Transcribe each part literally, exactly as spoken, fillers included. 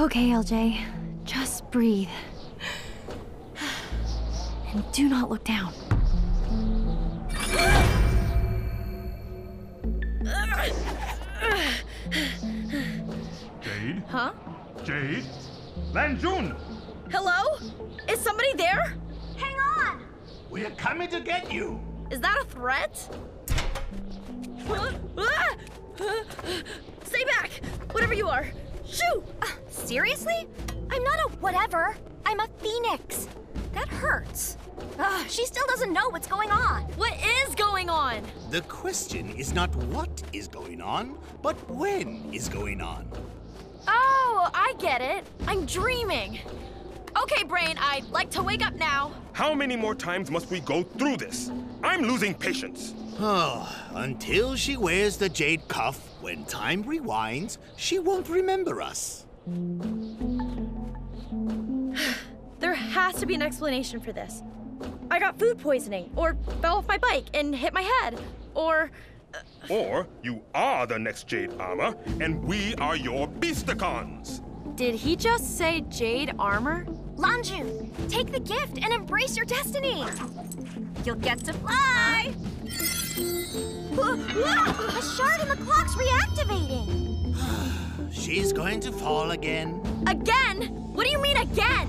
Okay, L J. Just breathe. And do not look down. Jade? Huh? Jade? Lan Jun! Hello? Is somebody there? Hang on! We're coming to get you! Is that a threat? Stay back! Whatever you are! Shoo! Uh, seriously? I'm not a whatever. I'm a phoenix. That hurts. Uh, she still doesn't know what's going on. What is going on? The question is not what is going on, but when is going on. Oh, I get it. I'm dreaming. Okay, Brain, I'd like to wake up now. How many more times must we go through this? I'm losing patience. Oh, until she wears the Jade Cuff, when time rewinds, she won't remember us. There has to be an explanation for this. I got food poisoning, or fell off my bike and hit my head, or... Or you are the next Jade Armor, and we are your Beasticons. Did he just say Jade Armor? Lan Jun, take the gift and embrace your destiny. You'll get to fly. A shard in the clock's reactivating. She's going to fall again. Again? What do you mean again?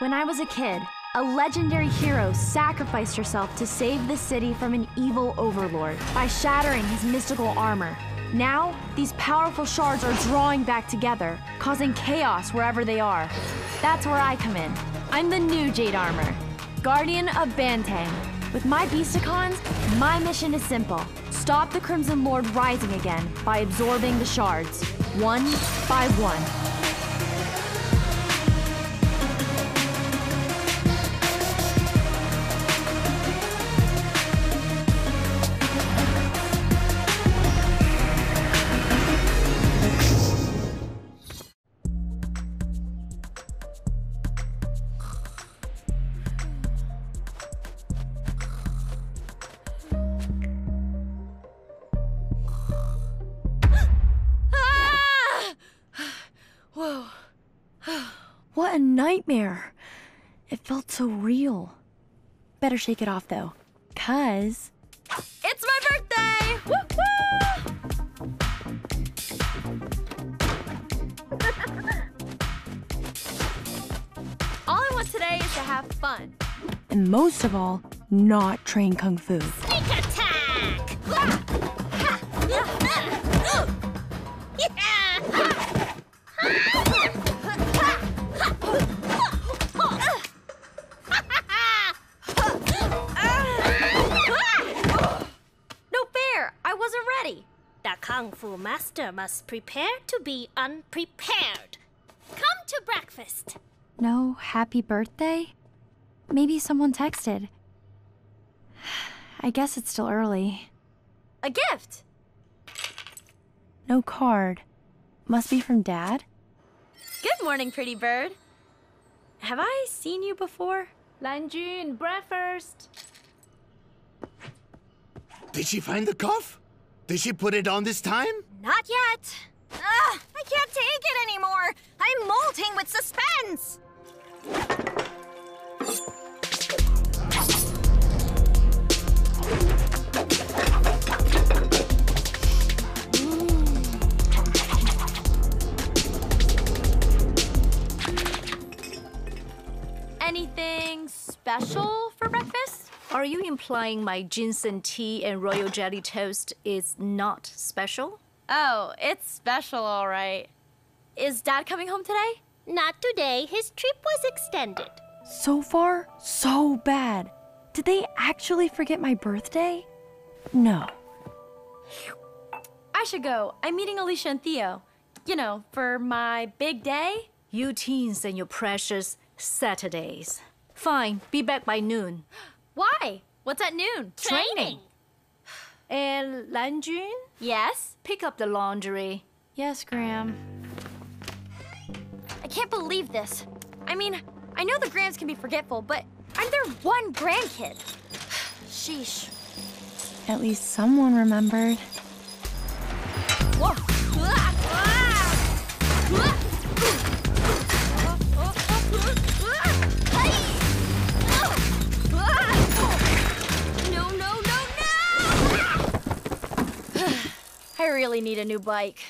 When I was a kid, a legendary hero sacrificed herself to save the city from an evil overlord by shattering his mystical armor. Now, these powerful shards are drawing back together, causing chaos wherever they are. That's where I come in. I'm the new Jade Armor, Guardian of Bantang. With my Beasticons, my mission is simple. Stop the Crimson Lord rising again by absorbing the shards, one by one. What a nightmare. It felt so real. Better shake it off though, cuz it's my birthday! Woo-hoo! All I want today is to have fun. And most of all, not train kung fu. Sneak attack! Kung Fu Master must prepare to be unprepared. Come to breakfast. No happy birthday? Maybe someone texted. I guess it's still early. A gift! No card. Must be from Dad? Good morning, pretty bird. Have I seen you before? Lan Jun, breakfast! Did she find the cuff? Did she put it on this time? Not yet. Ugh, I can't take it anymore. I'm molting with suspense. Mm. Anything special for breakfast? Are you implying my ginseng tea and royal jelly toast is not special? Oh, it's special, all right. Is Dad coming home today? Not today. His trip was extended. So far, so bad. Did they actually forget my birthday? No. I should go. I'm meeting Alicia and Theo. You know, for my big day. You teens and your precious Saturdays. Fine, be back by noon. Why? What's at noon? Training. Training. And Lan Jun? Yes? Pick up the laundry. Yes, Graham. I can't believe this. I mean, I know the Grahams can be forgetful, but I'm their one grandkid. Sheesh. At least someone remembered. Whoa. No, no, no, no! I really need a new bike.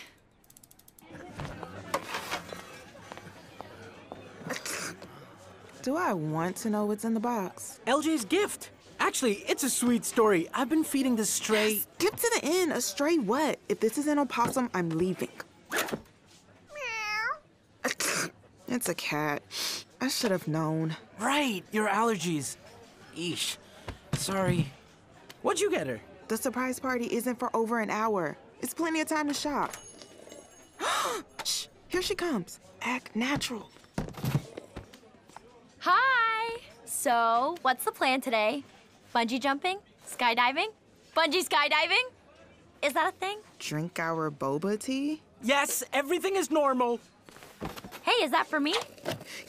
Do I want to know what's in the box? L J's gift. Actually, it's a sweet story. I've been feeding this stray... Skip to the end. A stray what? If this isn't an opossum, I'm leaving. Meow. It's a cat. I should have known. Right. Your allergies. Eesh. Sorry. What'd you get her? The surprise party isn't for over an hour. It's plenty of time to shop. Shh. Here she comes. Act natural. Hi! So, what's the plan today? Bungee jumping? Skydiving? Bungee skydiving? Is that a thing? Drink our boba tea? Yes, everything is normal. Hey, is that for me?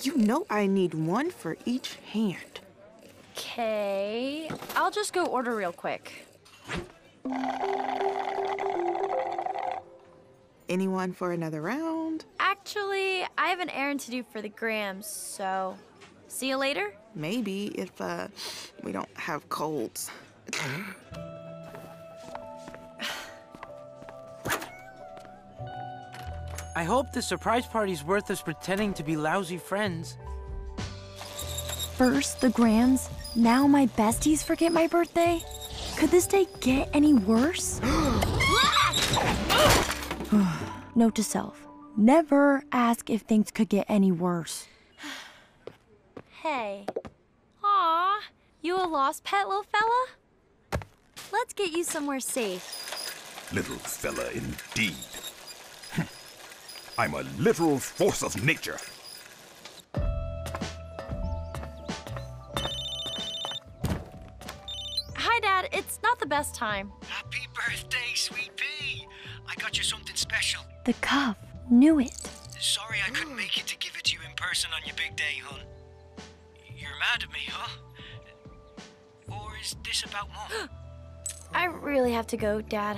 You know I need one for each hand. Okay, I'll just go order real quick. Anyone for another round? Actually, I have an errand to do for the Grams, so... See you later? Maybe, if uh, we don't have colds. I hope the surprise party's worth us pretending to be lousy friends. First the Grams, now my besties forget my birthday? Could this day get any worse? Note to self, never ask if things could get any worse. Hey. Aw, you a lost pet, little fella? Let's get you somewhere safe. Little fella indeed. I'm a literal force of nature. Hi, Dad. It's not the best time. Happy birthday, sweet pea. I got you something special. The cuff. Knew it. Sorry I couldn't make it to give it to you in person on your big day, hun. You're mad at me, huh? Or is this about Mom? I really have to go, Dad.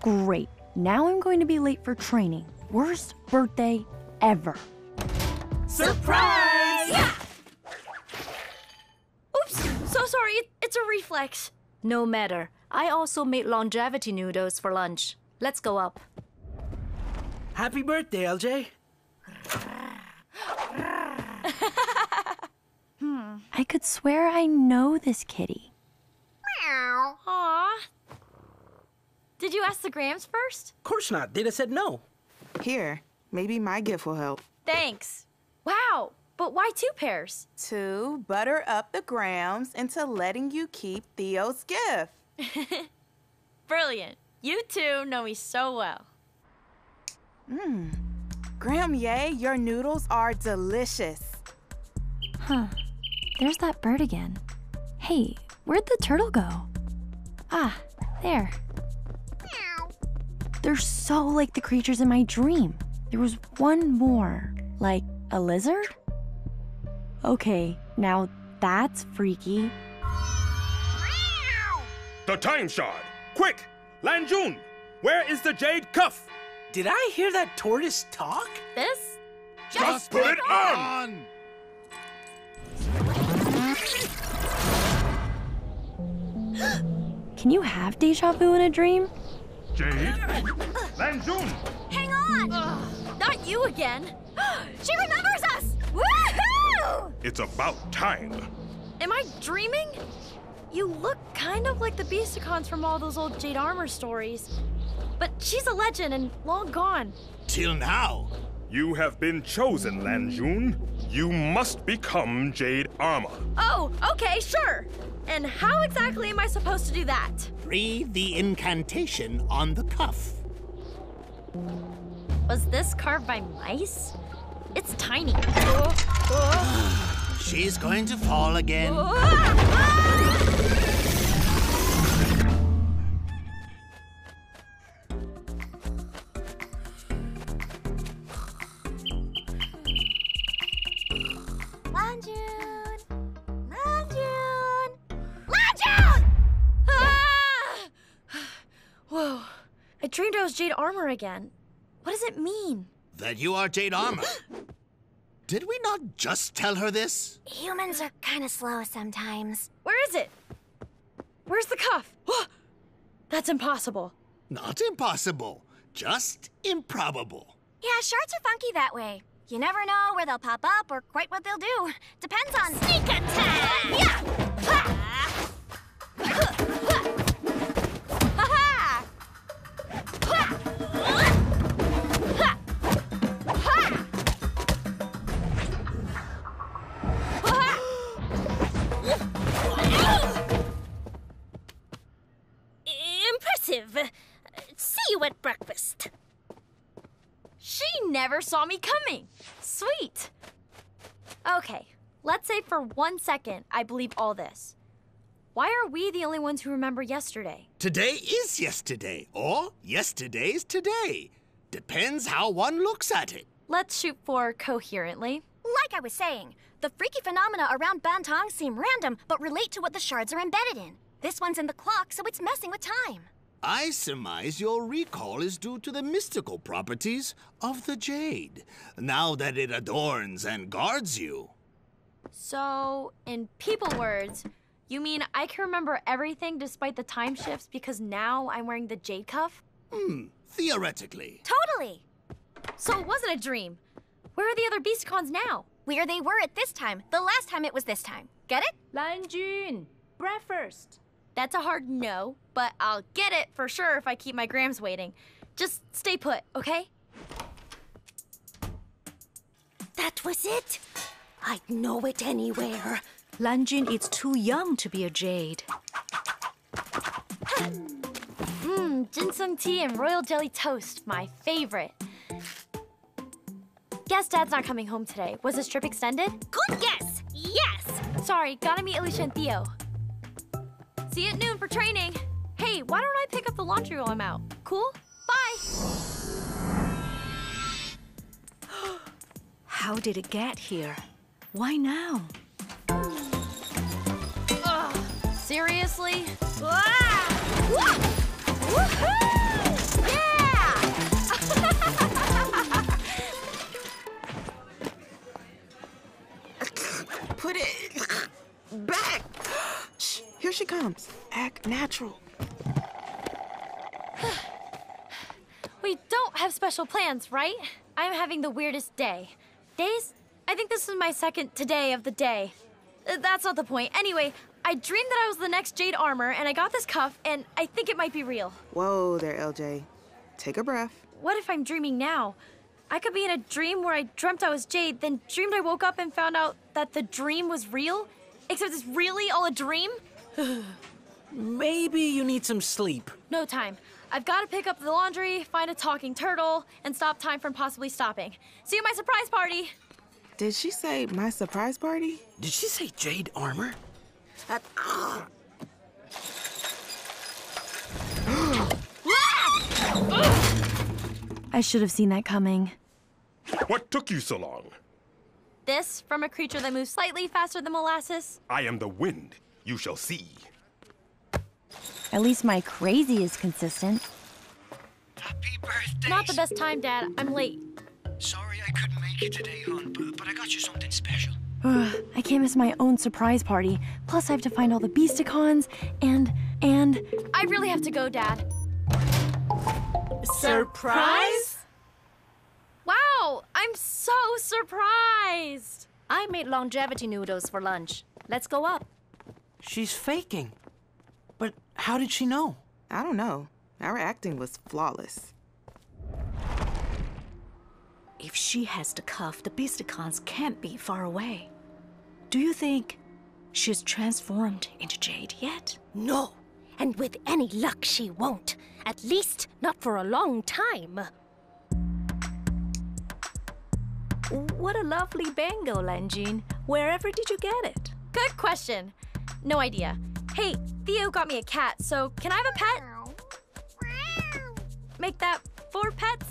Great. Now I'm going to be late for training. Worst birthday ever. Surprise! Yeah! Oops, so sorry. It's a reflex. No matter. I also made longevity noodles for lunch. Let's go up. Happy birthday, L J. hmm. I could swear I know this kitty. Meow. Aww. Did you ask the Grams first? Of course not. They said no. Here, maybe my gift will help. Thanks. Wow, but why two pairs? To butter up the Grams into letting you keep Theo's gift. Brilliant. You two know me so well. Mmm. Graham, yay, your noodles are delicious. Huh. There's that bird again. Hey, where'd the turtle go? Ah, there. Meow. They're so like the creatures in my dream. There was one more. Like a lizard? Okay, now that's freaky. Meow. The Time Shard! Quick! Lan Jun! Where is the Jade Cuff? Did I hear that tortoise talk? This? Just, Just put, put it on! on. Can you have deja vu in a dream? Jade? Lan Jun! Hang on! Ugh, not you again! She remembers us! Woohoo! It's about time. Am I dreaming? You look kind of like the Beasticons from all those old Jade Armor stories. But she's a legend and long gone. Till now. You have been chosen, Lan Jun. You must become Jade Armor. Oh, okay, sure. And how exactly am I supposed to do that? Read the incantation on the cuff. Was this carved by mice? It's tiny. Oh, oh. She's going to fall again. Oh, ah, ah! dreamed I was Jade Armor again. What does it mean? That you are Jade Armor. Did we not just tell her this? Humans are kind of slow sometimes. Where is it? Where's the cuff? That's impossible. Not impossible. Just improbable. Yeah, shards are funky that way. You never know where they'll pop up or quite what they'll do. Depends on sneak attack! Yeah! Ha! Ha! Ha! Ha! Impressive. See you at breakfast. She never saw me coming. Sweet. Okay, let's say for one second I believe all this. Why are we the only ones who remember yesterday? Today is yesterday, or yesterday's today. Depends how one looks at it. Let's shoot for coherently. Like I was saying, the freaky phenomena around Bantang seem random, but relate to what the shards are embedded in. This one's in the clock, so it's messing with time. I surmise your recall is due to the mystical properties of the jade, now that it adorns and guards you. So, in people words, you mean I can remember everything despite the time shifts because now I'm wearing the jade cuff? Hmm, theoretically. Totally! So it wasn't a dream. Where are the other Beasticons now? Where they were at this time, the last time it was this time. Get it? Lan Jun, breakfast. That's a hard no, but I'll get it for sure if I keep my grams waiting. Just stay put, okay? That was it? I'd know it anywhere. Lan Jun is too young to be a jade. Mmm, ginseng tea and royal jelly toast, my favorite. Guess Dad's not coming home today. Was his trip extended? Good guess! Yes! Sorry, gotta meet Alicia and Theo. See you at noon for training. Hey, why don't I pick up the laundry while I'm out? Cool? Bye. How did it get here? Why now? Ugh, seriously? Wah! Wah! Woohoo! Yeah! Put it back. Here she comes. Act natural. We don't have special plans, right? I'm having the weirdest day. Days? I think this is my second today of the day. Uh, that's not the point. Anyway, I dreamed that I was the next Jade Armor, and I got this cuff, and I think it might be real. Whoa there, L J. Take a breath. What if I'm dreaming now? I could be in a dream where I dreamt I was Jade, then dreamed I woke up and found out that the dream was real? Except it's really all a dream? Maybe you need some sleep. No time. I've got to pick up the laundry, find a talking turtle, and stop time from possibly stopping. See you at my surprise party! Did she say my surprise party? Did she say Jade Armor? That... I should have seen that coming. What took you so long? This from a creature that moves slightly faster than molasses? I am the wind. You shall see. At least my crazy is consistent. Happy birthday! Not the best time, Dad. I'm late. Sorry I couldn't make you today, hon, but, but I got you something special. I can't miss my own surprise party. Plus, I have to find all the Beasticons, and, and... I really have to go, Dad. Surprise? Wow, I'm so surprised! I made longevity noodles for lunch. Let's go up. She's faking. But how did she know? I don't know. Our acting was flawless. If she has the cuff, the Beasticons can't be far away. Do you think she's transformed into Jade yet? No. And with any luck, she won't. At least not for a long time. What a lovely bangle, Lan Jun. Wherever did you get it? Good question. No idea. Hey, Theo got me a cat, so can I have a pet? Make that four pets?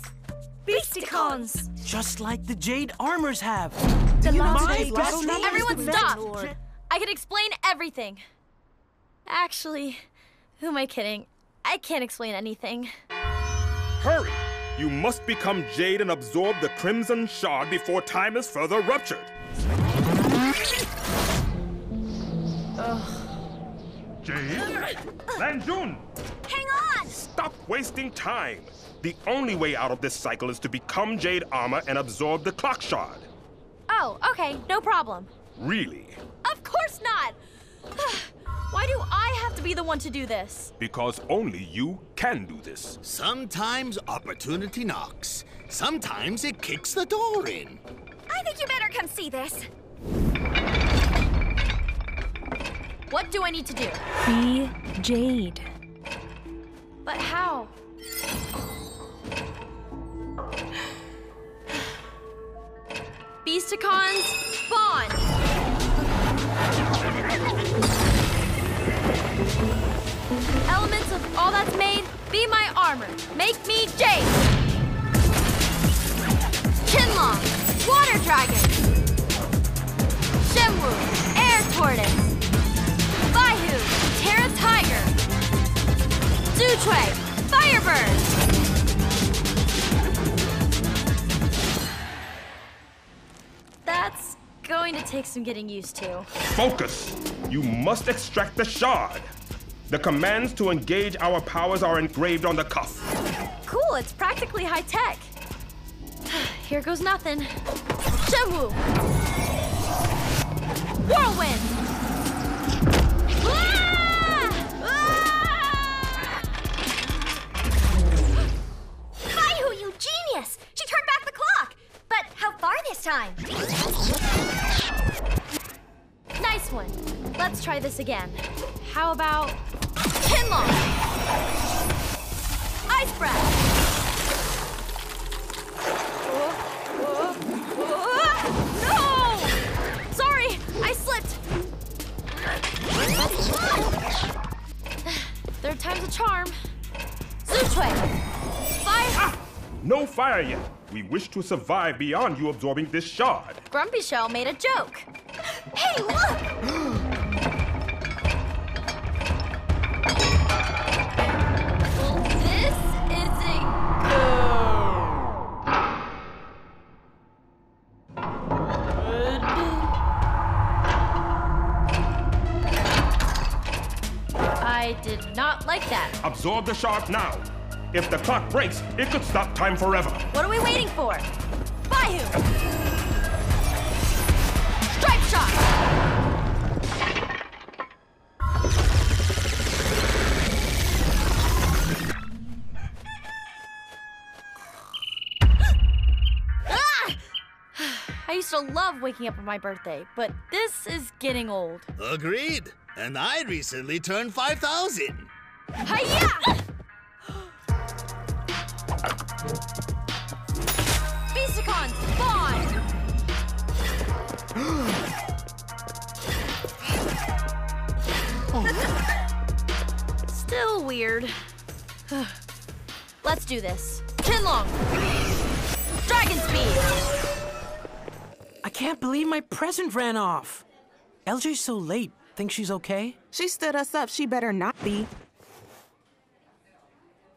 Beasticons! Just like the Jade Armors have. The my best Everyone stop! Lord. I can explain everything. Actually, who am I kidding? I can't explain anything. hurry. You must become Jade and absorb the Crimson Shard before time is further ruptured. Ugh. Jade? Lan Jun! Hang on! Stop wasting time. The only way out of this cycle is to become Jade Armor and absorb the Clock Shard. Oh, okay, no problem. Really? Of course not! Why do I have to be the one to do this? Because only you can do this. Sometimes opportunity knocks. Sometimes it kicks the door in. I think you better come see this. What do I need to do? Be Jade. But how? Beasticons, spawn! Elements of all that's made, be my armor. Make me Jade. Chinlong, water dragon. Shenwu, air tortoise. Baihu, terra tiger. Zhuque, firebird. That's going to take some getting used to. Focus! You must extract the shard. The commands to engage our powers are engraved on the cuff. Cool, it's practically high-tech. Here goes nothing. Shenwu! Whirlwind! Ah! Ah! Baihu, you genius! She turned back the clock! But how far this time? Nice one. Let's try this again. How about... Chinlong! Ice breath! Oh, oh, oh. No! Sorry, I slipped! Third time's a charm. Zhuque! Fire! Ah, no fire yet. We wish to survive beyond you absorbing this shard. Grumpy Shell made a joke. Hey, look! Not like that. Absorb the shard now. If the clock breaks, it could stop time forever. What are we waiting for? Baihu! Stripe shot! Ah! I used to love waking up on my birthday, but this is getting old. Agreed. And I recently turned five thousand. Hi-ya! Beasticons, spawn! Oh. Still weird. Let's do this. Chinlong! Dragon speed! I can't believe my present ran off. L J's so late. Think she's okay? She stood us up. She better not be.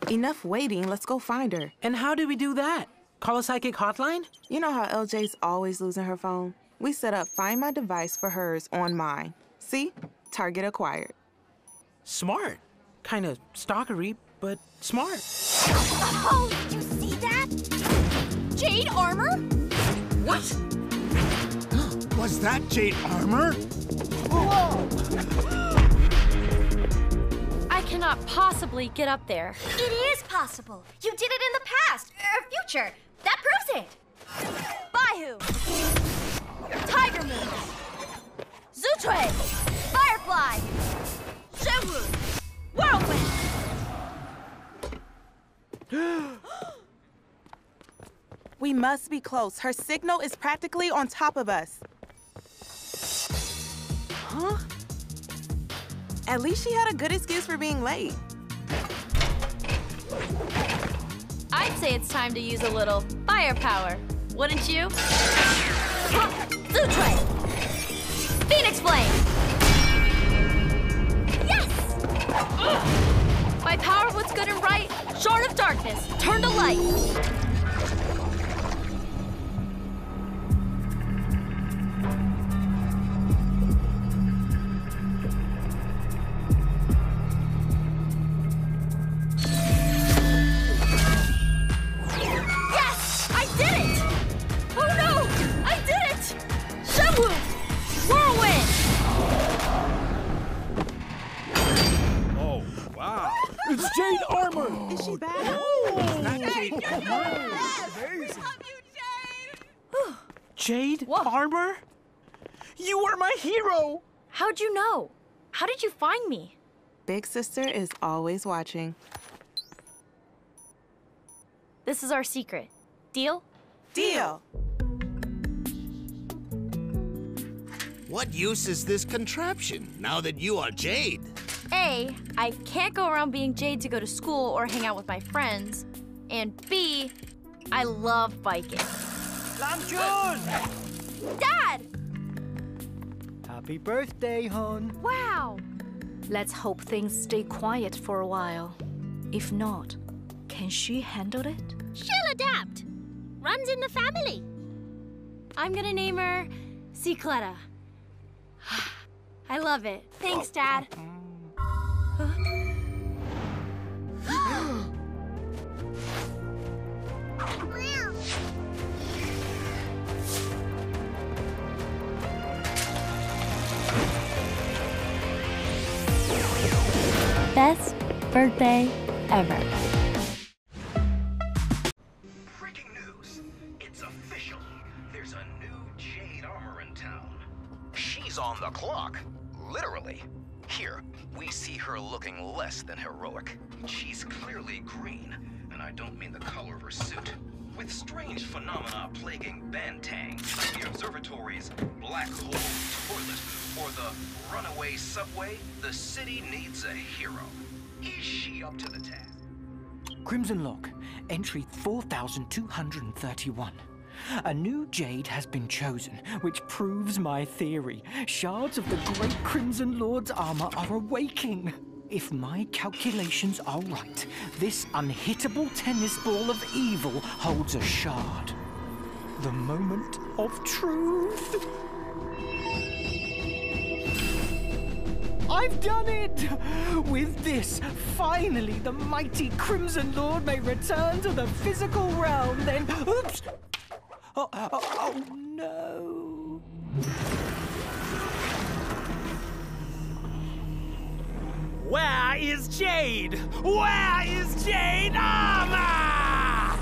Enough waiting. Let's go find her. And how do we do that? Call a psychic hotline? You know how L J's always losing her phone? We set up Find My Device for hers on mine. See? Target acquired. Smart. Kind of stalkery, but smart. Oh, did you see that? Jade Armor? What? Was that Jade Armor? Whoa! I cannot possibly get up there. It is possible. You did it in the past, or future. That proves it. Baihu. Tiger Moon. Zhuque. Firefly. Shenwu. Whirlwind. We must be close. Her signal is practically on top of us. Huh? At least she had a good excuse for being late. I'd say it's time to use a little firepower, wouldn't you? Zhuque! Phoenix Flame! Yes! Ugh. By power of what's good and right, short of darkness, turn to light. Armor? You are my hero! How'd you know? How did you find me? Big Sister is always watching. This is our secret. Deal? Deal! What use is this contraption now that you are Jade? A, I can't go around being Jade to go to school or hang out with my friends. And B, I love biking. Lan Jun! Dad! Happy birthday, Hon. Wow! Let's hope things stay quiet for a while. If not, can she handle it? She'll adapt. Runs in the family. I'm gonna name her Cicletta. I love it. Thanks, Dad. Huh? Best birthday ever. Breaking news. It's official. There's a new Jade Armor in town. She's on the clock. Literally. Here, we see her looking less than heroic. She's clearly green, and I don't mean the color of her suit. With strange phenomena plaguing Bantang, the observatory's black hole toilet, or the runaway subway, the city needs a hero. Is she up to the task? Crimson Log, entry four thousand two hundred thirty-one. A new Jade has been chosen, which proves my theory. Shards of the great Crimson Lord's armor are awaking. If my calculations are right, this unhittable tennis ball of evil holds a shard. The moment of truth. I've done it! With this, finally the mighty Crimson Lord may return to the physical realm, then... Oops! Oh, oh, oh no! Where is Jade? Where is Jade Armor?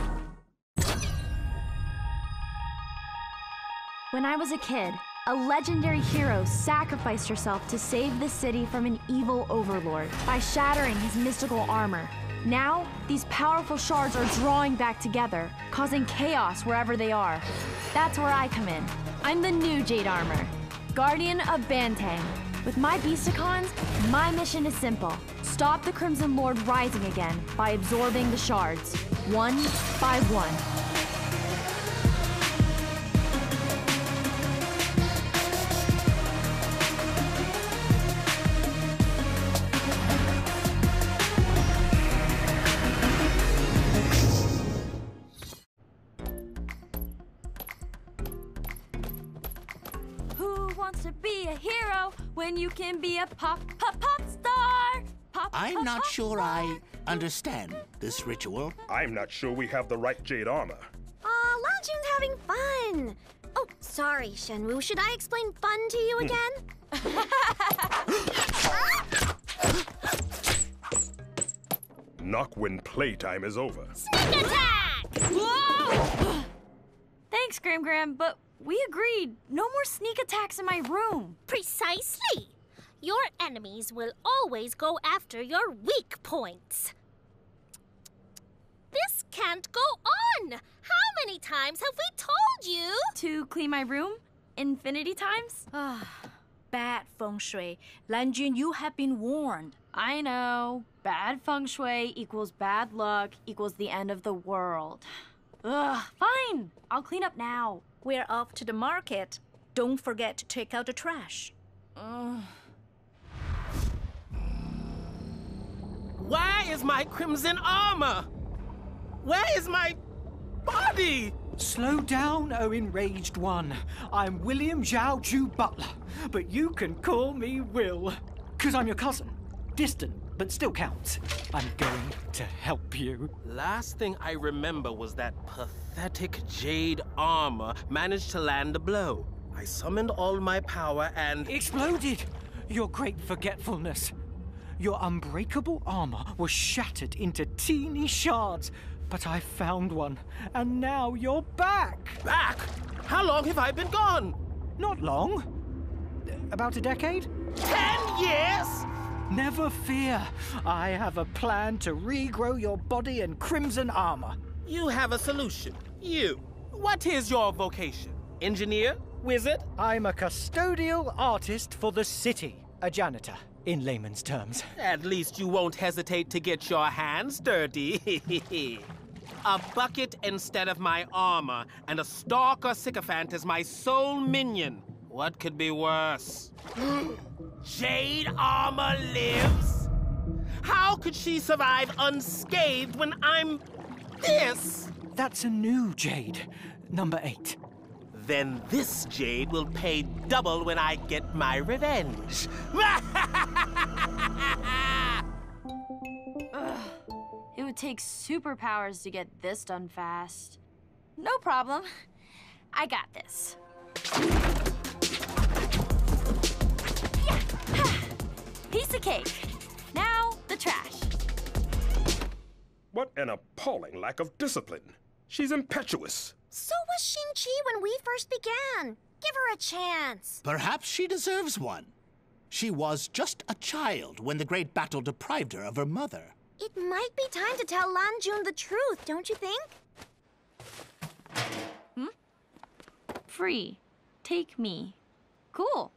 When I was a kid, a legendary hero sacrificed herself to save the city from an evil overlord by shattering his mystical armor. Now, these powerful shards are drawing back together, causing chaos wherever they are. That's where I come in. I'm the new Jade Armor, Guardian of Bantang. With my Beasticons, my mission is simple. Stop the Crimson Lord rising again by absorbing the shards, one by one. When you can be a pop, pop, pop star! Pop, I'm pop, not pop sure star. I understand this ritual. I'm not sure we have the right Jade Armor. Aw, Lan Jun's having fun! Oh, sorry, Shenwu. Should I explain fun to you again? Knock when playtime is over. Sneak attack! Whoa! Thanks, Grim Grim, but... we agreed. No more sneak attacks in my room. Precisely. Your enemies will always go after your weak points. This can't go on. How many times have we told you? To clean my room? Infinity times? Bad feng shui. Lan Jun, you have been warned. I know. Bad feng shui equals bad luck equals the end of the world. Ugh, fine. I'll clean up now. We're off to the market. Don't forget to take out the trash. Uh. Where is my Crimson Armor? Where is my body? Slow down, O enraged one. I'm William Zhao Ju Butler, but you can call me Will. Because I'm your cousin. Distant, but still counts. I'm going to help you. Last thing I remember was that pathetic Jade Armor managed to land a blow. I summoned all my power and... Exploded! Your great forgetfulness. Your unbreakable armor was shattered into teeny shards, but I found one, and now you're back! Back? How long have I been gone? Not long. About a decade? Ten years? Never fear. I have a plan to regrow your body in crimson armor. You have a solution. You. What is your vocation? Engineer? Wizard? I'm a custodial artist for the city. A janitor, in layman's terms. At least you won't hesitate to get your hands dirty. A bucket instead of my armor, and a stalker sycophant is my sole minion. What could be worse? Jade Armor lives? How could she survive unscathed when I'm this? That's a new Jade, number eight. Then this Jade will pay double when I get my revenge. Ugh. It would take superpowers to get this done fast. No problem. I got this. Piece of cake. Now, the trash. What an appalling lack of discipline. She's impetuous. So was Shen Chi when we first began. Give her a chance. Perhaps she deserves one. She was just a child when the great battle deprived her of her mother. It might be time to tell Lan Jun the truth, don't you think? Hmm? Free. Take me. Cool.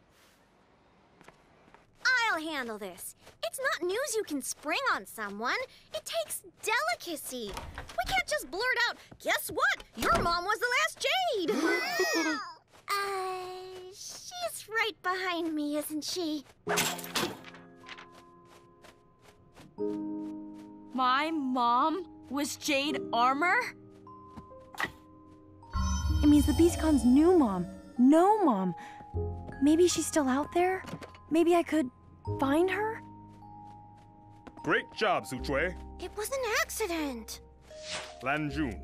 I'll handle this. It's not news you can spring on someone. It takes delicacy. We can't just blurt out, guess what? Your mom was the last Jade! Wow. Uh, she's right behind me, isn't she? My mom was Jade Armor? It means the Beastcon's new mom. No mom. Maybe she's still out there? Maybe I could... find her? Great job, Zhuque. It was an accident. Lan Jun,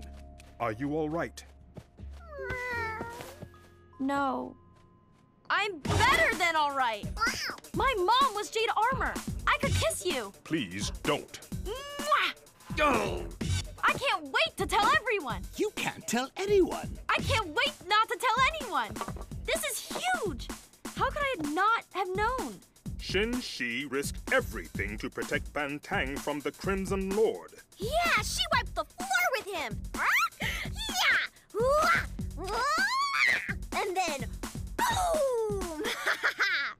are you all right? No. I'm better than all right. Wow. My mom was Jade Armor. I could kiss you. Please don't. Mwah! Oh. I can't wait to tell everyone. You can't tell anyone. I can't wait not to tell anyone. This is huge. How could I not have known? Shen Chi risked everything to protect Bantang from the Crimson Lord. Yeah, she wiped the floor with him. Yeah. And then, boom!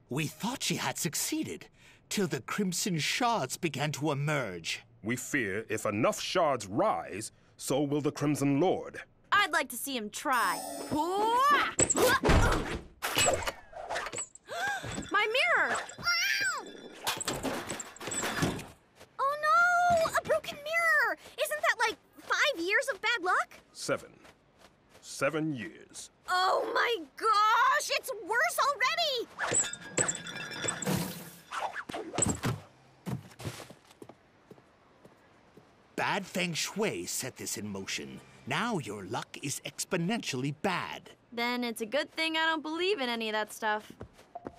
We thought she had succeeded, till the Crimson Shards began to emerge. We fear if enough shards rise, so will the Crimson Lord. I'd like to see him try. My mirror! Oh no! A broken mirror! Isn't that like five years of bad luck? Seven. Seven years. Oh my gosh! It's worse already! Bad feng shui set this in motion. Now your luck is exponentially bad. Then it's a good thing I don't believe in any of that stuff.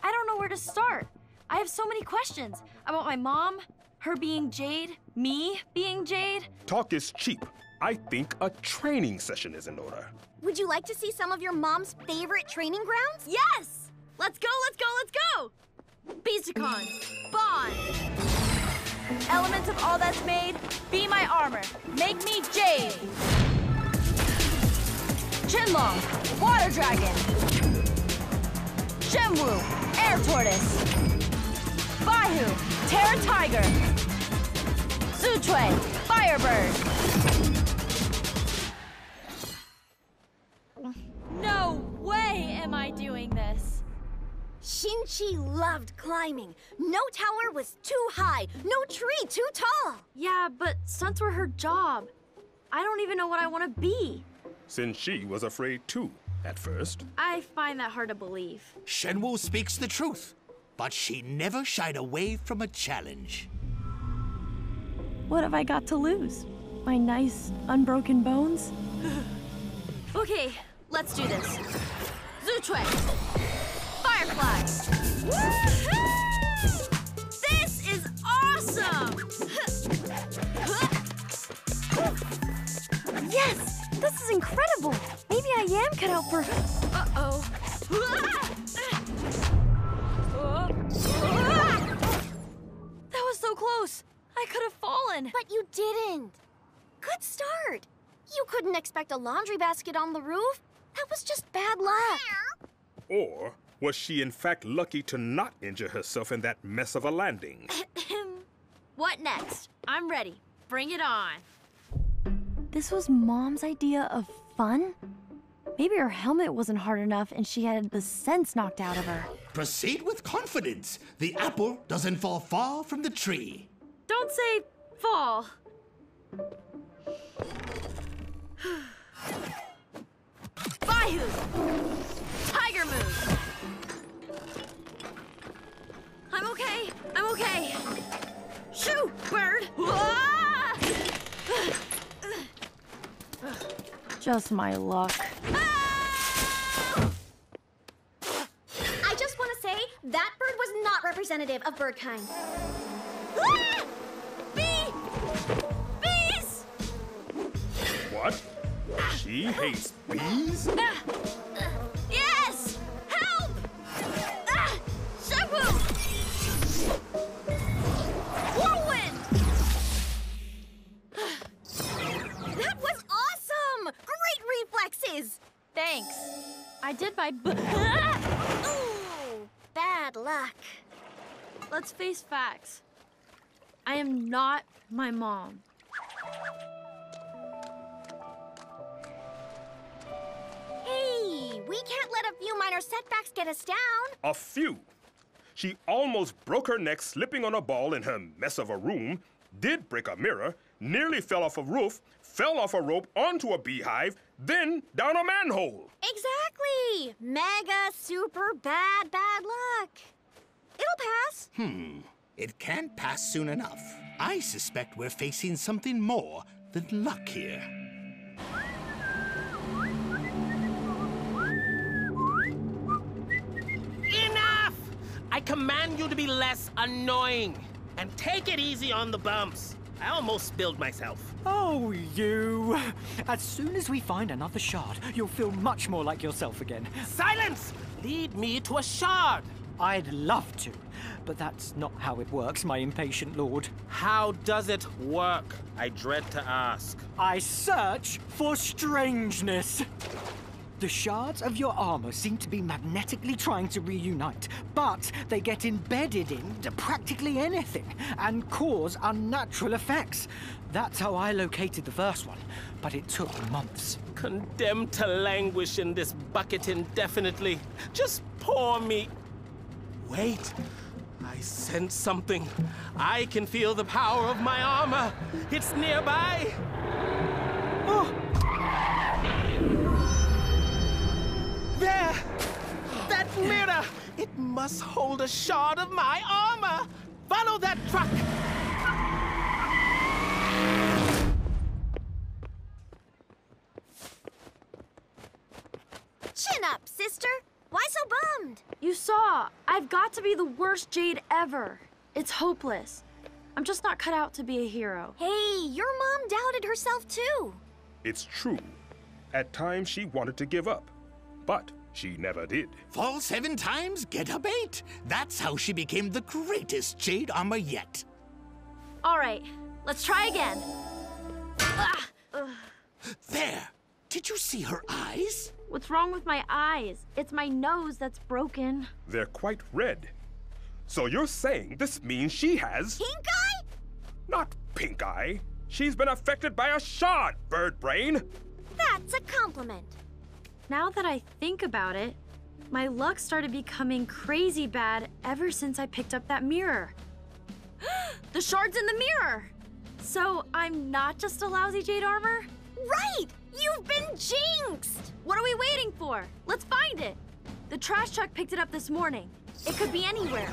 I don't know where to start. I have so many questions about my mom, her being Jade, me being Jade. Talk is cheap. I think a training session is in order. Would you like to see some of your mom's favorite training grounds? Yes! Let's go, let's go, let's go! Beasticons, bond. Elements of all that's made, be my armor. Make me Jade. Chinlong, water dragon. Shenwu. Air tortoise. Baihu, terror tiger. Zhuque, firebird. No way am I doing this. Shen Chi loved climbing. No tower was too high, no tree too tall. Yeah, but stunts were her job. I don't even know what I want to be. Since she was afraid too, at first. I find that hard to believe. Shenwu speaks the truth, but she never shied away from a challenge. What have I got to lose? My nice, unbroken bones? Okay, let's do this. Zhuque! Firefly! Woohoo! This is awesome! Yes! This is incredible! Maybe I am cut out for... Uh-oh. That was so close! I could have fallen! But you didn't! Good start! You couldn't expect a laundry basket on the roof! That was just bad luck! Or was she in fact lucky to not injure herself in that mess of a landing? What next? I'm ready. Bring it on. This was Mom's idea of fun? Maybe her helmet wasn't hard enough and she had the sense knocked out of her. Proceed with confidence. The apple doesn't fall far from the tree. Don't say fall. Baihu! Tiger move! I'm okay, I'm okay. Shoo, bird! Just my luck. I just want to say, that bird was not representative of bird kind. What? She hates bees? Uh, uh, yes! Help! Uh, Shenwu! Whirlwind! That was awesome! Great reflexes! Thanks. I did my b- Ooh, bad luck. Let's face facts. I am not my mom. Hey, we can't let a few minor setbacks get us down. A few? She almost broke her neck slipping on a ball in her mess of a room, did break a mirror, nearly fell off a roof, fell off a rope onto a beehive, then down a manhole. Exactly. Mega, super, bad, bad luck. It'll pass. Hmm. It can't pass soon enough. I suspect we're facing something more than luck here. I command you to be less annoying, and take it easy on the bumps. I almost spilled myself. Oh, you. As soon as we find another shard, you'll feel much more like yourself again. Silence! Lead me to a shard. I'd love to, but that's not how it works, my impatient lord. How does it work? I dread to ask. I search for strangeness. The shards of your armor seem to be magnetically trying to reunite, but they get embedded into practically anything and cause unnatural effects. That's how I located the first one, but it took months. Condemned to languish in this bucket indefinitely. Just pour me... Wait. I sense something. I can feel the power of my armor. It's nearby. Oh! There! That mirror! It must hold a shard of my armor! Follow that truck! Chin up, sister! Why so bummed? You saw, I've got to be the worst Jade ever. It's hopeless. I'm just not cut out to be a hero. Hey, your mom doubted herself too. It's true. At times she wanted to give up. But she never did. Fall seven times, get up eight. That's how she became the greatest Jade Armor yet. All right, let's try again. Ah! There. Did you see her eyes? What's wrong with my eyes? It's my nose that's broken. They're quite red. So you're saying this means she has... Pink eye? Not pink eye. She's been affected by a shard, bird brain. That's a compliment. Now that I think about it, my luck started becoming crazy bad ever since I picked up that mirror. The shard's in the mirror! So I'm not just a lousy Jade Armor? Right! You've been jinxed! What are we waiting for? Let's find it! The trash truck picked it up this morning. It could be anywhere.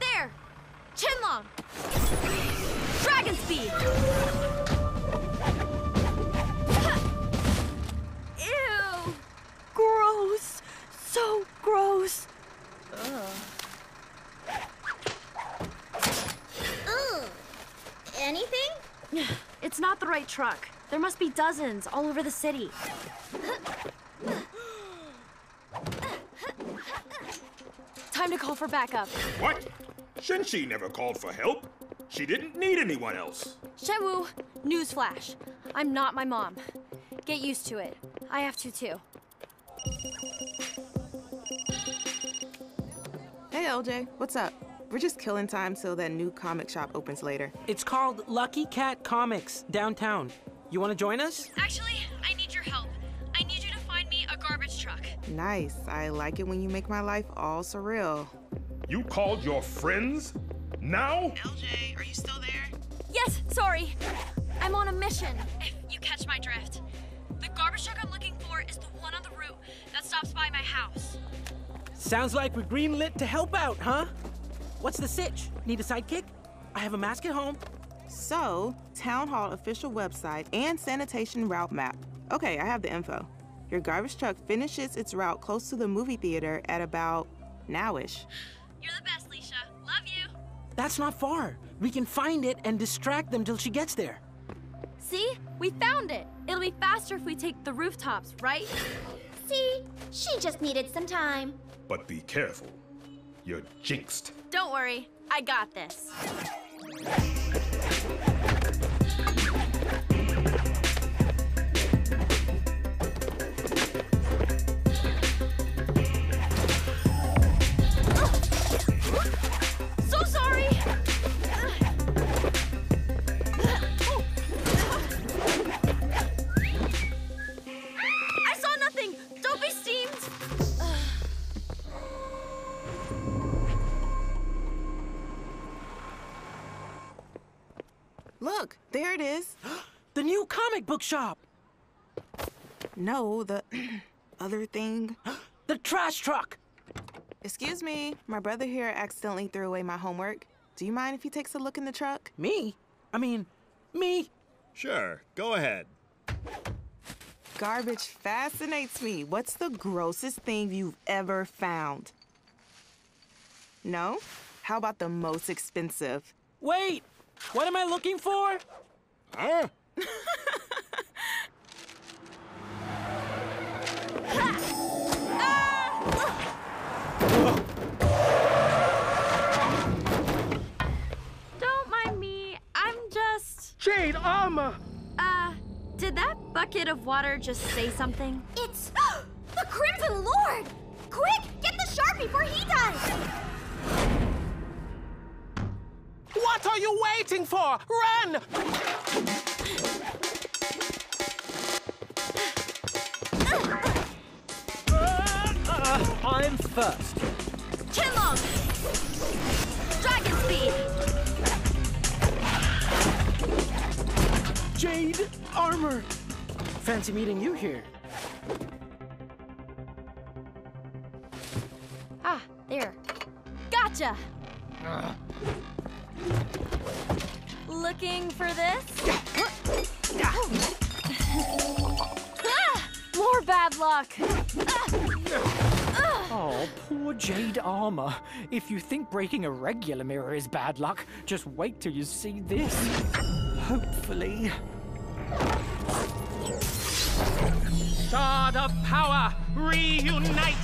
There! Chinlong! Dragon speed! Ew! Gross! So gross! Ugh. Ugh. Anything? It's not the right truck. There must be dozens all over the city. Time to call for backup. What? Shen Chi never called for help. She didn't need anyone else. Shenwu, newsflash. I'm not my mom. Get used to it. I have to, too. Hey, L J. What's up? We're just killing time till that new comic shop opens later. It's called Lucky Cat Comics, downtown. You want to join us? Actually, I need your help. I need you to find me a garbage truck. Nice. I like it when you make my life all surreal. You called your friends? Now? L J, are you still there? Yes, sorry. I'm on a mission. If you catch my drift. The garbage truck I'm looking for is the one on the route that stops by my house. Sounds like we're greenlit to help out, huh? What's the sitch? Need a sidekick? I have a mask at home. So, Town Hall official website and sanitation route map. Okay, I have the info. Your garbage truck finishes its route close to the movie theater at about now-ish. You're the best, Leisha. Love you. That's not far. We can find it and distract them till she gets there. See? We found it. It'll be faster if we take the rooftops, right? See? She just needed some time. But be careful. You're jinxed. Don't worry. I got this. There it is. The new comic book shop. No, the other thing. The trash truck. Excuse me. My brother here accidentally threw away my homework. Do you mind if he takes a look in the truck? Me? I mean, me? Sure. Go ahead. Garbage fascinates me. What's the grossest thing you've ever found? No? How about the most expensive? Wait! What am I looking for? Huh? Don't mind me. I'm just... Jade Armor! Uh, did that bucket of water just say something? It's... the Crimson Lord! Quick, get the shard before he dies! What are you waiting for? Run! uh, uh, I'm first. Chinlong! Dragon speed! Jade Armor! Fancy meeting you here. Ah, there. Gotcha! Uh. Looking for this? ah, more bad luck. Oh, poor Jade Armor. If you think breaking a regular mirror is bad luck, just wait till you see this. Hopefully. Shard of power, reunite!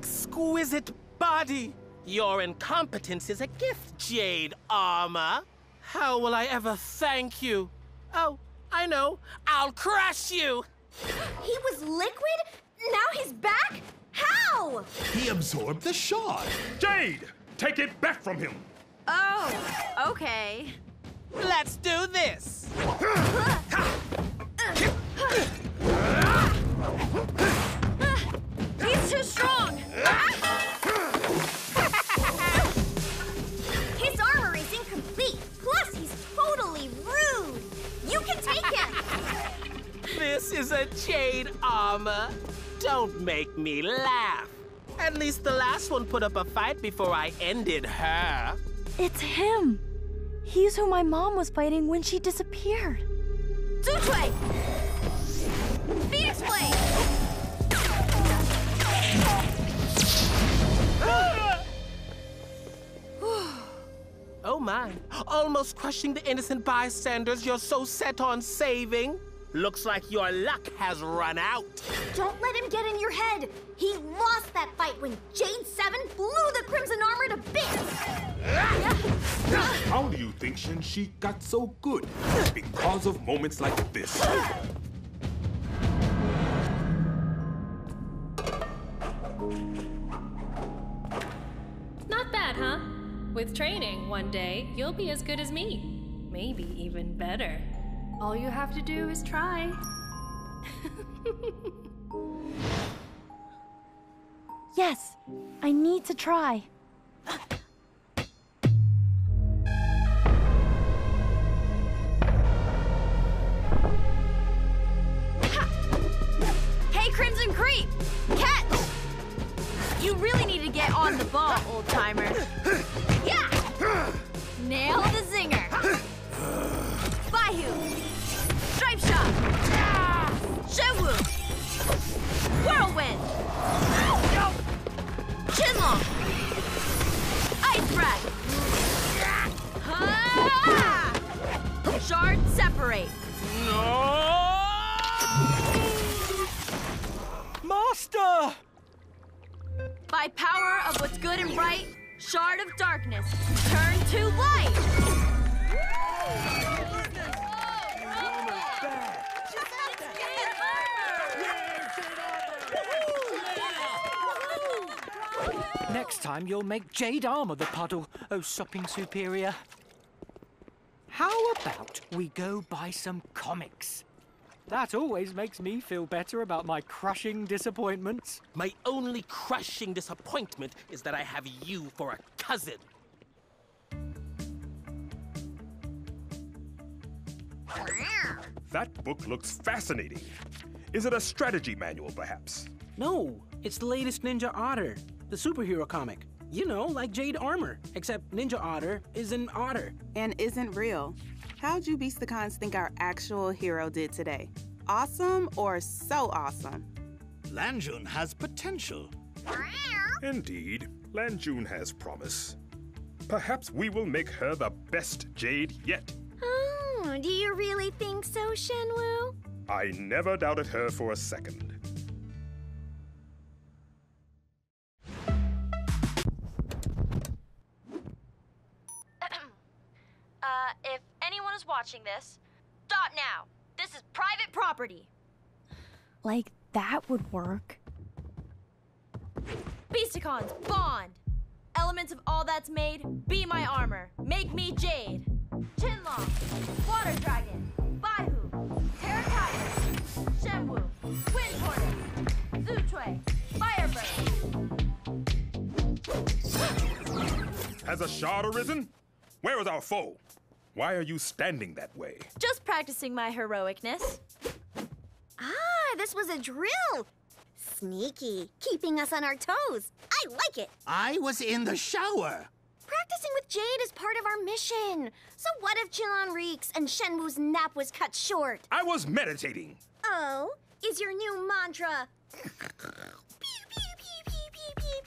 Exquisite body. Your incompetence is a gift, Jade Armor. How will I ever thank you? Oh, I know. I'll crush you! He was liquid? Now he's back? How? He absorbed the shard. Jade, take it back from him. Oh, okay. Let's do this. He's too strong. His armor is incomplete. Plus, he's totally rude. You can take him. This is a Jade Armor. Don't make me laugh. At least the last one put up a fight before I ended her. It's him. He's who my mom was fighting when she disappeared. Zhuque! Phoenix Blade! Oh my. Almost crushing the innocent bystanders you're so set on saving. Looks like your luck has run out. Don't let him get in your head. He lost that fight when Jade seven blew the Crimson Armor to bits. How do you think Shen Chi got so good? Because of moments like this. Not bad, huh? With training, one day, you'll be as good as me. Maybe even better. All you have to do is try. Yes, I need to try. Hey, Crimson Creep! Catch! You really need to get on the ball, old-timer. Yeah! Nail the zinger! Baihu! Stripe shot! Ah! Shenwu! Whirlwind! Ah! Chinlong! Ice Breath! Ah! Ah! Shard separate! No! Master! By power of what's good and right, Shard of Darkness, turn to light! Next time you'll make Jade Armor the puddle, oh sopping superior. How about we go buy some comics? That always makes me feel better about my crushing disappointments. My only crushing disappointment is that I have you for a cousin. That book looks fascinating. Is it a strategy manual, perhaps? No, it's the latest Ninja Otter, the superhero comic. You know, like Jade Armor, except Ninja Otter is an otter. And isn't real. How'd you Beasticons think our actual hero did today? Awesome or so awesome? Lan Jun has potential. Indeed, Lan Jun has promise. Perhaps we will make her the best Jade yet. Oh, do you really think so, Shenwu? I never doubted her for a second. Uh, if anyone is watching this, stop now. This is private property. Like, that would work. Beasticons, bond. Elements of all that's made, be my armor. Make me Jade. Chinlong, Water Dragon, Baihu, Terra Tiger, Shenwu, Wind Tornado, Zhuque, Firebird. Has a shard arisen? Where is our foe? Why are you standing that way? Just practicing my heroicness. Ah, this was a drill. Sneaky, keeping us on our toes. I like it. I was in the shower. Practicing with Jade is part of our mission. So what if Chinlong reeks and Shenwu's nap was cut short? I was meditating. Oh, is your new mantra. Pew, pew, pew, pew, pew,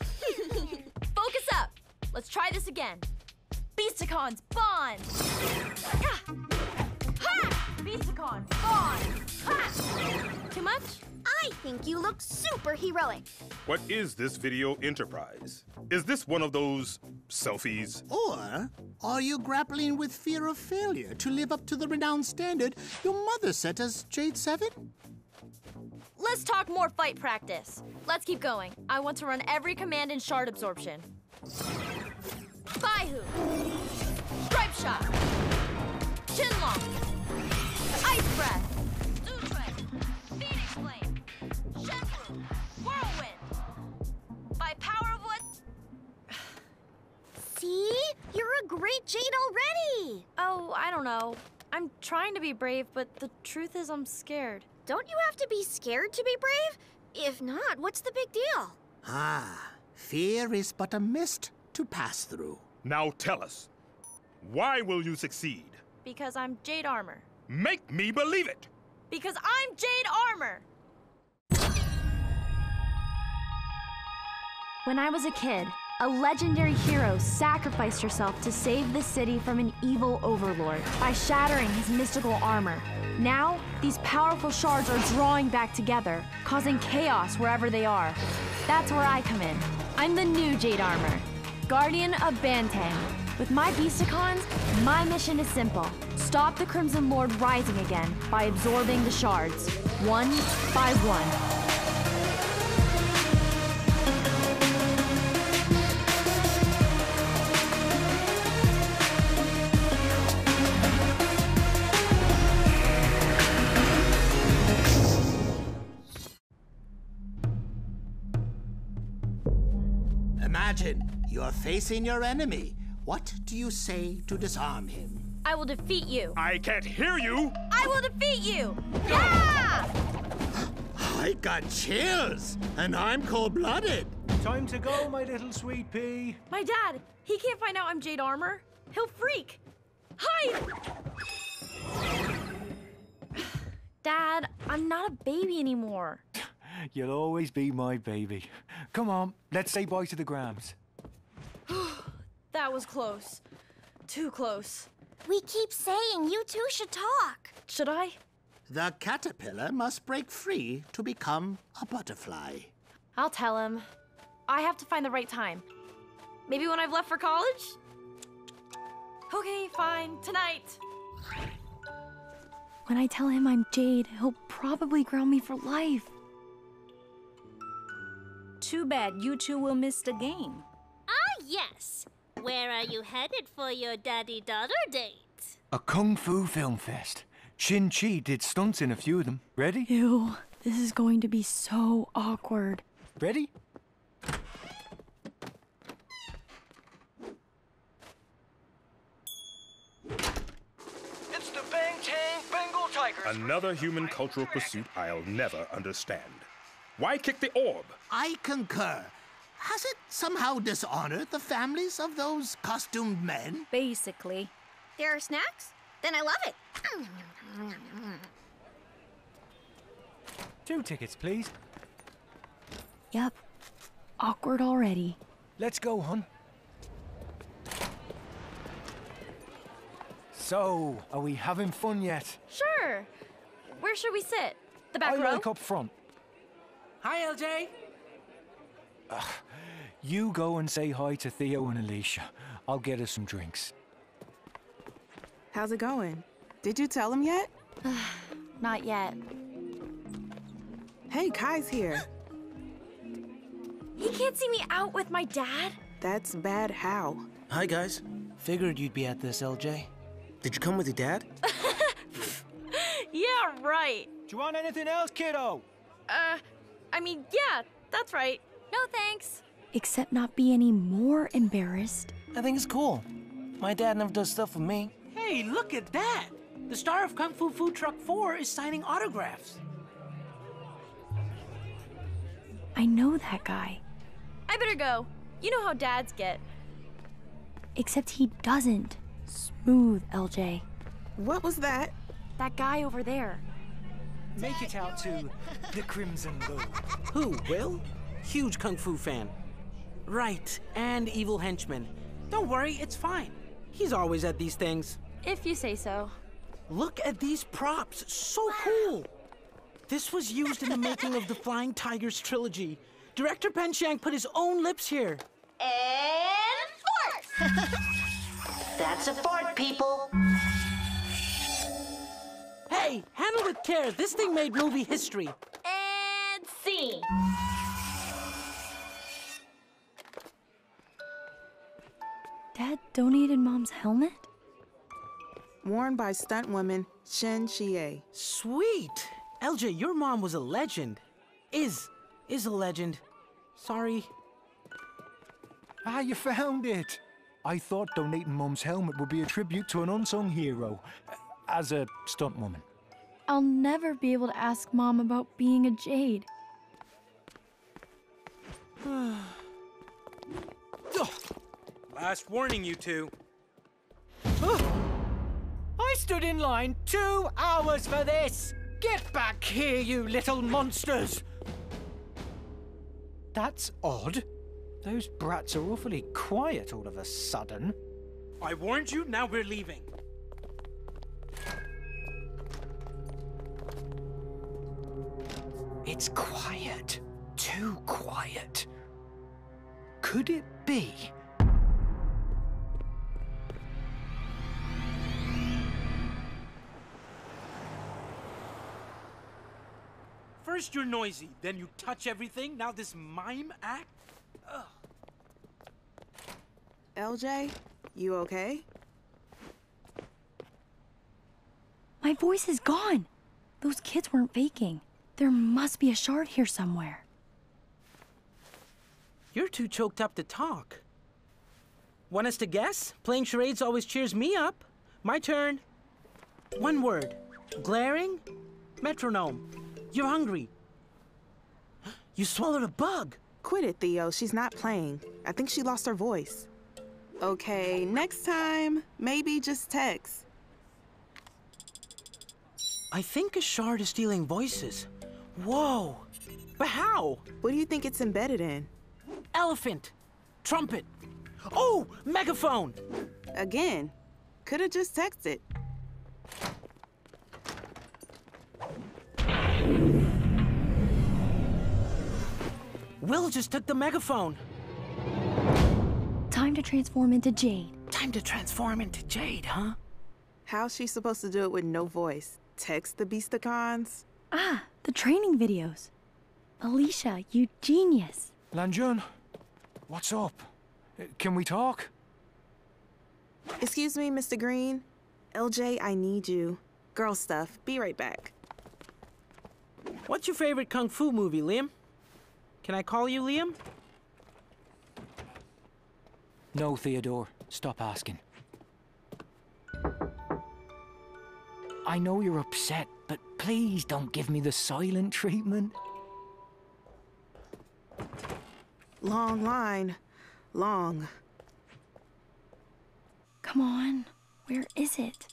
pew, pew. Focus up. Let's try this again. Beasticons, bond. Beasticons, bond. Too much? I think you look super heroic. What is this video enterprise? Is this one of those selfies? Or are you grappling with fear of failure to live up to the renowned standard your mother set as Jade seven? Let's talk more fight practice. Let's keep going. I want to run every command in shard absorption. Baihu! Stripe shot! Chinlong! Ice breath! See? You're a great Jade already! Oh, I don't know. I'm trying to be brave, but the truth is I'm scared. Don't you have to be scared to be brave? If not, what's the big deal? Ah, fear is but a mist to pass through. Now tell us, why will you succeed? Because I'm Jade Armor. Make me believe it! Because I'm Jade Armor! When I was a kid, a legendary hero sacrificed herself to save the city from an evil overlord by shattering his mystical armor. Now, these powerful shards are drawing back together, causing chaos wherever they are. That's where I come in. I'm the new Jade Armor, Guardian of Bantang. With my Beasticons, my mission is simple. Stop the Crimson Lord rising again by absorbing the shards, one by one. Imagine, you're facing your enemy. What do you say to disarm him? I will defeat you. I can't hear you. I will defeat you. Yeah! I got chills, and I'm cold-blooded. Time to go, my little sweet pea. My dad, he can't find out I'm Jade Armor. He'll freak. Hide! Dad, I'm not a baby anymore. You'll always be my baby. Come on, let's say bye to the Grams. That was close. Too close. We keep saying you two should talk. Should I? The caterpillar must break free to become a butterfly. I'll tell him. I have to find the right time. Maybe when I've left for college? Okay, fine. Tonight. When I tell him I'm Jade, he'll probably ground me for life. Too bad you two will miss the game. Ah, yes. Where are you headed for your daddy-daughter date? A Kung Fu Film Fest. Shen Chi did stunts in a few of them. Ready? Ew, this is going to be so awkward. Ready? It's the Bantang Bengal Tigers. Another human cultural pursuit I'll never understand. Why kick the orb? I concur. Has it somehow dishonored the families of those costumed men? Basically. There are snacks? Then I love it. Two tickets, please. Yep. Awkward already. Let's go, hon. So, are we having fun yet? Sure. Where should we sit? The back row? I like up front. Hi, L J. Ugh. You go and say hi to Theo and Alicia. I'll get us some drinks. How's it going? Did you tell them yet? Not yet. Hey, Kai's here. He can't see me out with my dad. That's bad how. Hi, guys. Figured you'd be at this, L J. Did you come with your dad? Yeah, right. Do you want anything else, kiddo? Uh... I mean, yeah, that's right. No thanks. Except not be any more embarrassed. I think it's cool. My dad never does stuff with me. Hey, look at that! The star of Kung Fu Food Truck four is signing autographs. I know that guy. I better go. You know how dads get. Except he doesn't. Smooth, L J. What was that? That guy over there. Make it out to the Crimson Lord. Who, Will? Huge Kung Fu fan. Right, and evil henchman. Don't worry, it's fine. He's always at these things. If you say so. Look at these props, so cool! This was used in the making of the Flying Tigers trilogy. Director Penshang put his own lips here. And fort! That's a fort, people. Hey, handle with care. This thing made movie history. And scene. Dad donated Mom's helmet? Worn by stuntwoman Shen Chi. Sweet! Elja, your mom was a legend. Is, is a legend. Sorry. Ah, you found it! I thought donating Mom's helmet would be a tribute to an unsung hero, as a stuntwoman. I'll never be able to ask Mom about being a Jade. Last warning, you two. I stood in line two hours for this! Get back here, you little monsters! That's odd. Those brats are awfully quiet all of a sudden. I warned you, now we're leaving. It's quiet. Too quiet. Could it be? First you're noisy, then you touch everything, now this mime act? Ugh. L J, you okay? My voice is gone. Those kids weren't faking. There must be a shard here somewhere. You're too choked up to talk. Want us to guess? Playing charades always cheers me up. My turn. One word. Glaring? Metronome. You're hungry. You swallowed a bug. Quit it, Theo. She's not playing. I think she lost her voice. Okay, next time, maybe just text. I think a shard is stealing voices. Whoa. But how? What do you think it's embedded in? Elephant. Trumpet. Oh, megaphone. Again. Could have just texted. Will just took the megaphone. Time to transform into Jade. Time to transform into Jade, huh? How's she supposed to do it with no voice? Text the Beasticons? Ah, the training videos. Alicia, you genius. Lan Jun, what's up? Can we talk? Excuse me, Mister Green. L J, I need you. Girl stuff. Be right back. What's your favorite kung fu movie, Liam? Can I call you Liam? No, Theodore. Stop asking. I know you're upset, but please don't give me the silent treatment. Long line. Long. Come on. Where is it?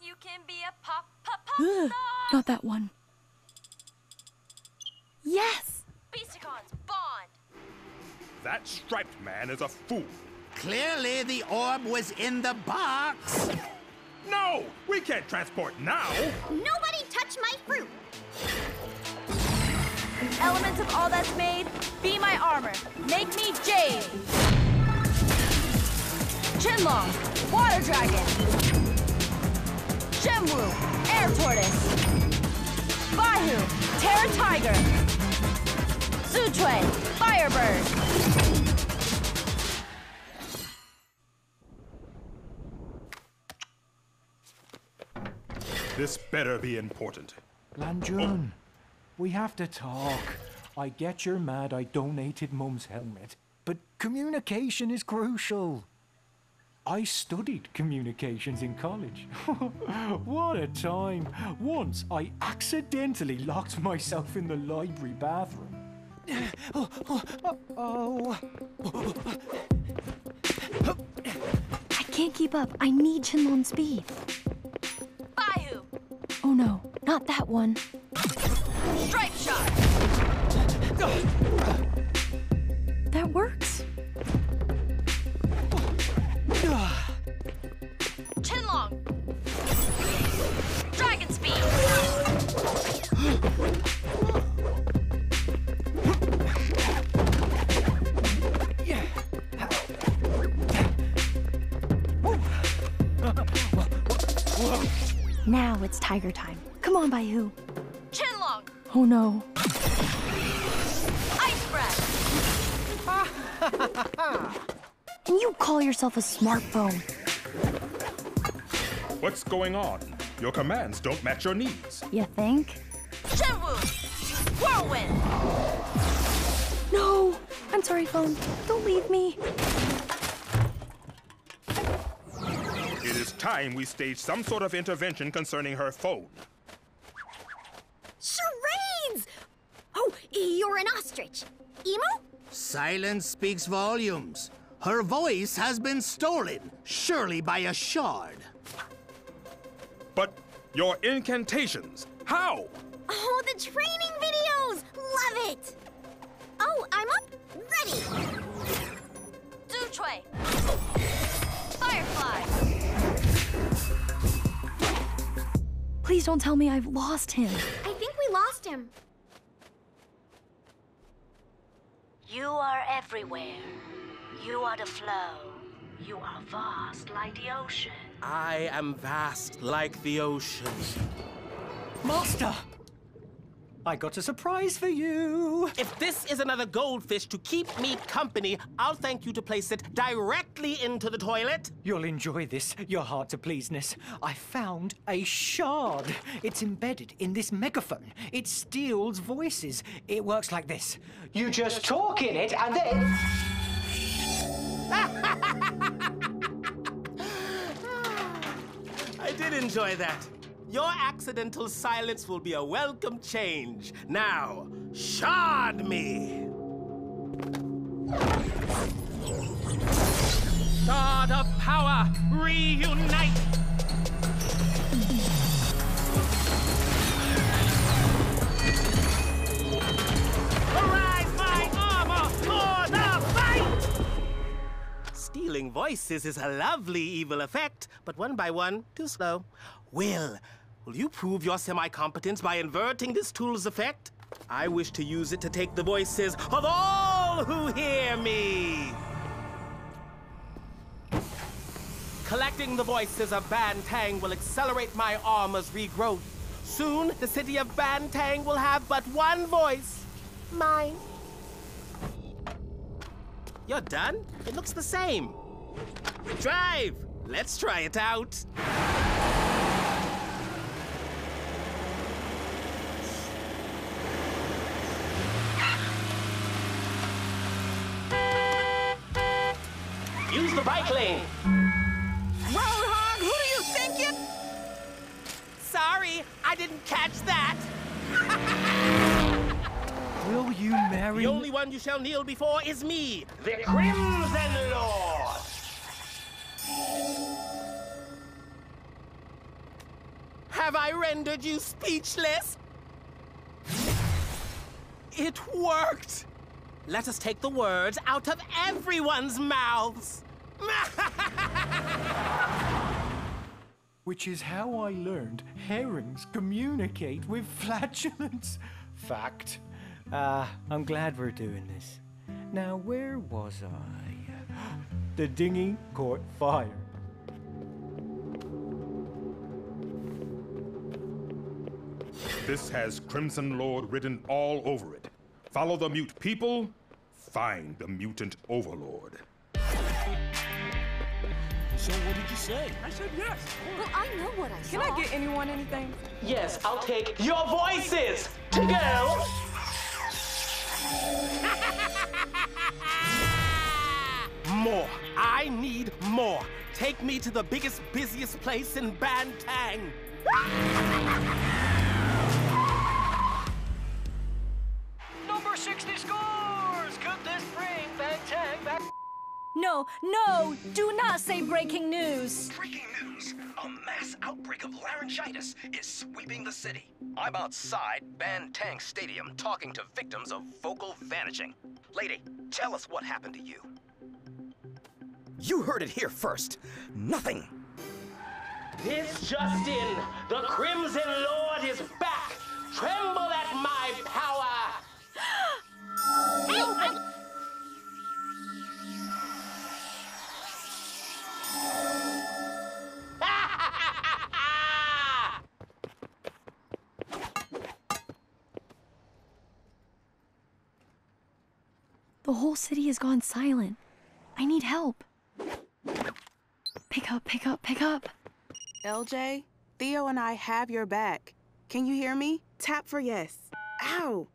You can be a pop, pop, pop star. Not that one. Yes! Beasticons, bond! That striped man is a fool. Clearly the orb was in the box. No! We can't transport now! Nobody touch my fruit! Elements of all that's made, be my armor. Make me Jade! Chinlong, water dragon! Shenwu, air tortoise! Baihu, terror tiger! Zhuque, Firebird! This better be important. Lan Jun, we have to talk. I get you're mad I donated Mum's helmet, but communication is crucial. I studied communications in college. What a time. Once I accidentally locked myself in the library bathroom. Oh, oh, oh, oh. I can't keep up. I need Chinlong's speed. Baihu! Oh no, not that one. Stripe shot! That works. Chinlong! Dragon speed! Now it's tiger time. Come on, Baihu. Chinlong! Oh no. Ice breath! Can you call yourself a smartphone? What's going on? Your commands don't match your needs. You think? Shenwu! Whirlwind! No! I'm sorry, phone. Don't leave me. It is time we stage some sort of intervention concerning her phone. Charades! Oh, you're an ostrich. Emo? Silence speaks volumes. Her voice has been stolen, surely by a shard. But your incantations, how? Oh, the training videos! Love it! Oh, I'm up? Ready! Zhuque! Firefly! Please don't tell me I've lost him. I think we lost him. You are everywhere. You are the flow. You are vast like the ocean. I am vast like the ocean. Master! I got a surprise for you. If this is another goldfish to keep me company, I'll thank you to place it directly into the toilet. You'll enjoy this, your hard-to-pleaseness. I found a shard. It's embedded in this megaphone. It steals voices. It works like this. You just talk in it and then... I did enjoy that. Your accidental silence will be a welcome change. Now, shard me! Shard of power, reunite! Arise, my armor, for the fight! Stealing voices is a lovely evil effect, but one by one, too slow. Will, will you prove your semi-competence by inverting this tool's effect? I wish to use it to take the voices of all who hear me. Collecting the voices of Bantang will accelerate my armor's regrowth. Soon, the city of Bantang will have but one voice, mine. You're done? It looks the same. Drive! Let's try it out. Use the bike lane. Roadhog, who do you think you... Sorry, I didn't catch that. Will you marry? The only one you shall kneel before is me, the Crimson Lord. Have I rendered you speechless? It worked. Let us take the words out of everyone's mouths. Which is how I learned herrings communicate with flatulence. Fact. Ah, uh, I'm glad we're doing this. Now, where was I? The dinghy caught fire. This has Crimson Lord written all over it. Follow the mute people, find the mutant overlord. So what did you say? I said yes. Well, I know what I said. Can I get anyone anything? Yes, I'll take your voices to go. More. I need more. Take me to the biggest, busiest place in Bantang. Number sixty scores! Could this bring Bantang back? No, no! Do not say breaking news! Breaking news! A mass outbreak of laryngitis is sweeping the city. I'm outside Bantang Stadium talking to victims of vocal vanishing. Lady, tell us what happened to you. You heard it here first. Nothing. This just in, the Crimson Lord is back! Tremble at my power! Hey, I'm... The whole city has gone silent. I need help. Pick up, pick up, pick up. L J, Theo and I have your back. Can you hear me? Tap for yes. Ow!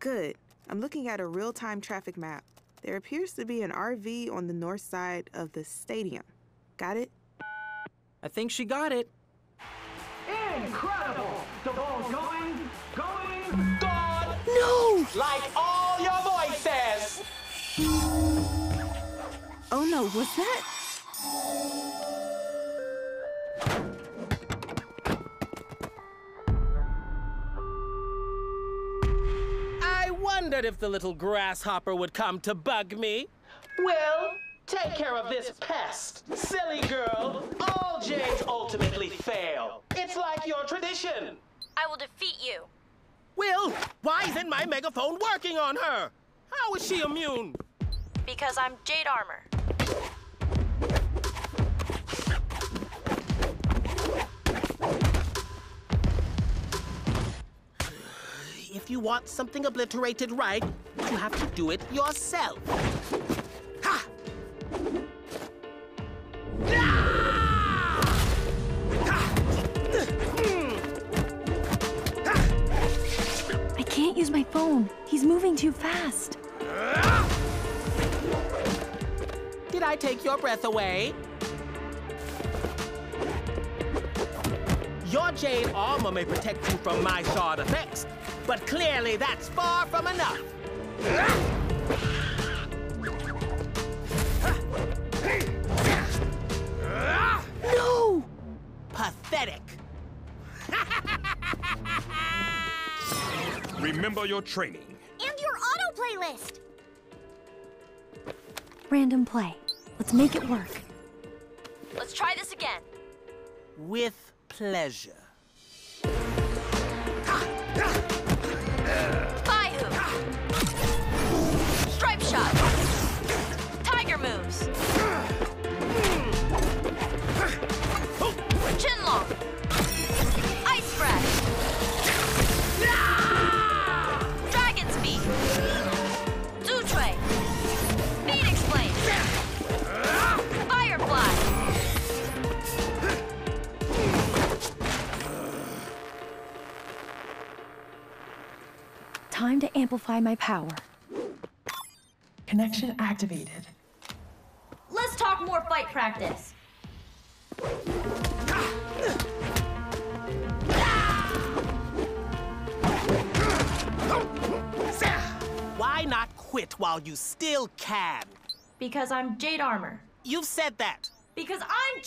Good. I'm looking at a real-time traffic map. There appears to be an R V on the north side of the stadium. Got it? I think she got it. Incredible! The ball's going, going, gone! No! Like all your voices! Oh no, what's that? I wondered if the little grasshopper would come to bug me. Well, take care of this pest. Silly girl, all Jades ultimately fail. It's like your tradition. I will defeat you. Will, why isn't my megaphone working on her? How is she immune? Because I'm Jade Armor. If you want something obliterated right, you have to do it yourself. Ha! I can't use my phone. He's moving too fast. Did I take your breath away? Your Jade Armor may protect you from my shard effects, but clearly that's far from enough. No! Pathetic. Remember your training. And your auto playlist. Random play. Let's make it work. Let's try this again. With pleasure. Baihu. Stripe shot. Tiger moves. Chinlong. Ice breath. Dragon speed. Zhuque. Phoenix flame. Firefly. Time to amplify my power. Connection activated. Let's talk more fight practice. Why not quit while you still can? Because I'm Jade Armor. You've said that. Because I'm Jade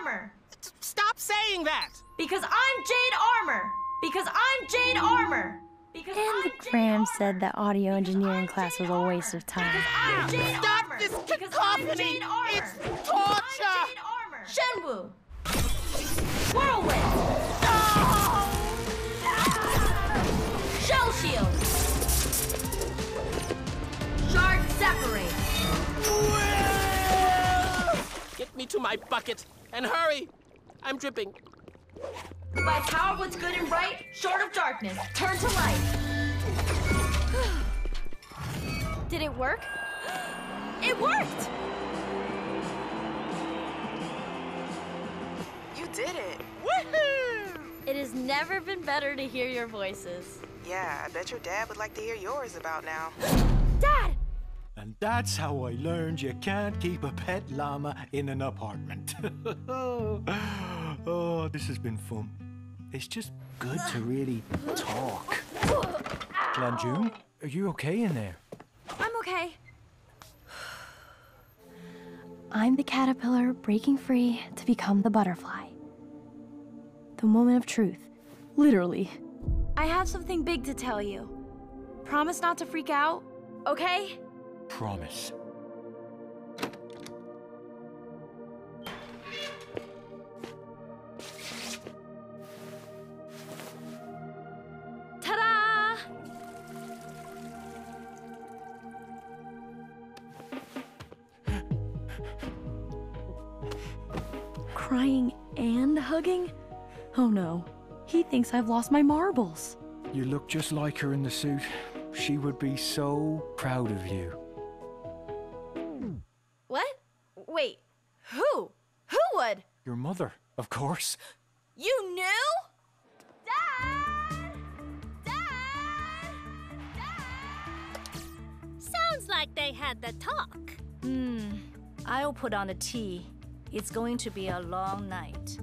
Armor. Stop saying that. Because I'm Jade Armor. Because I'm Jade Armor. Because and the cram said that audio engineering class was a waste of time. Stop this cacophony! It's torture! Shenwu! Whirlwind! Oh! Shell shield! Shard separate! Get me to my bucket and hurry! I'm dripping. By power of what's good and right, short of darkness, turn to light. Did it work? It worked! You did it. Woohoo! It has never been better to hear your voices. Yeah, I bet your dad would like to hear yours about now. Dad! And that's how I learned you can't keep a pet llama in an apartment. Oh, this has been fun. It's just good to really talk. Lan Jun, are you okay in there? I'm okay. I'm the caterpillar breaking free to become the butterfly. The moment of truth, literally. I have something big to tell you. Promise not to freak out, okay? Promise. Ta-da! Crying and hugging? Oh no, he thinks I've lost my marbles. You look just like her in the suit. She would be so proud of you. Wait, who? Who would? Your mother, of course. You knew? Dad! Dad! Dad! Sounds like they had the talk. Hmm. I'll put on the tea. It's going to be a long night.